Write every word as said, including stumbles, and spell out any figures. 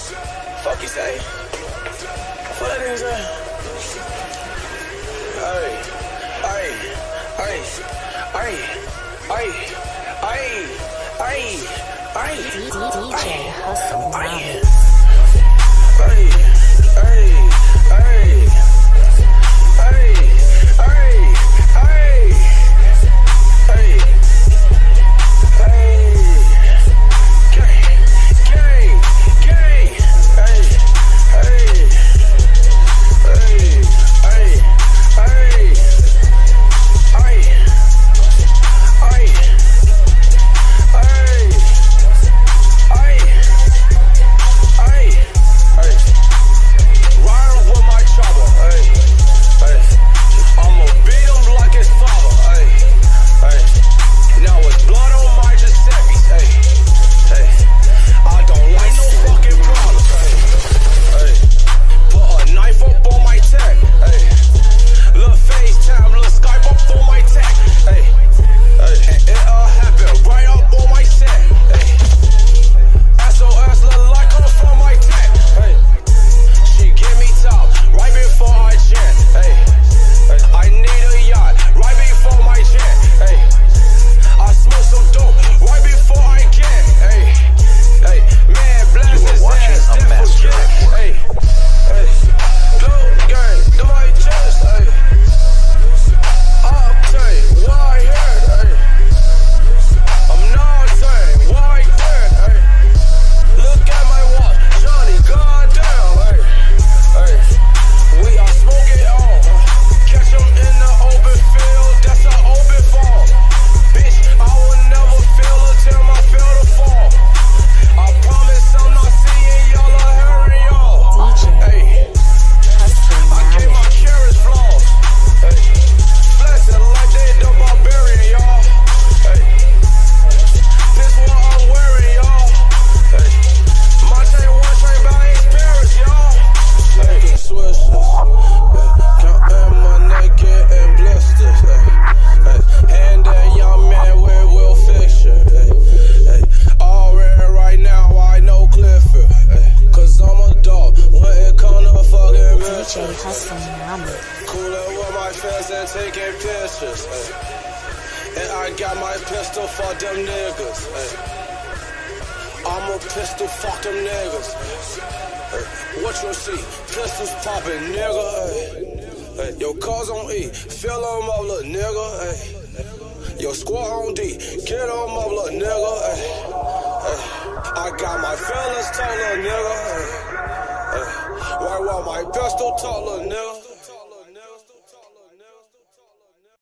Fuck you say. What that nigga say? Ay, ay, ay, ay, ay, ay, ay, ay, D J Hustle Ay, ay, ay, ay, ay, ay, ay, ay. Pistol talk, little nigga.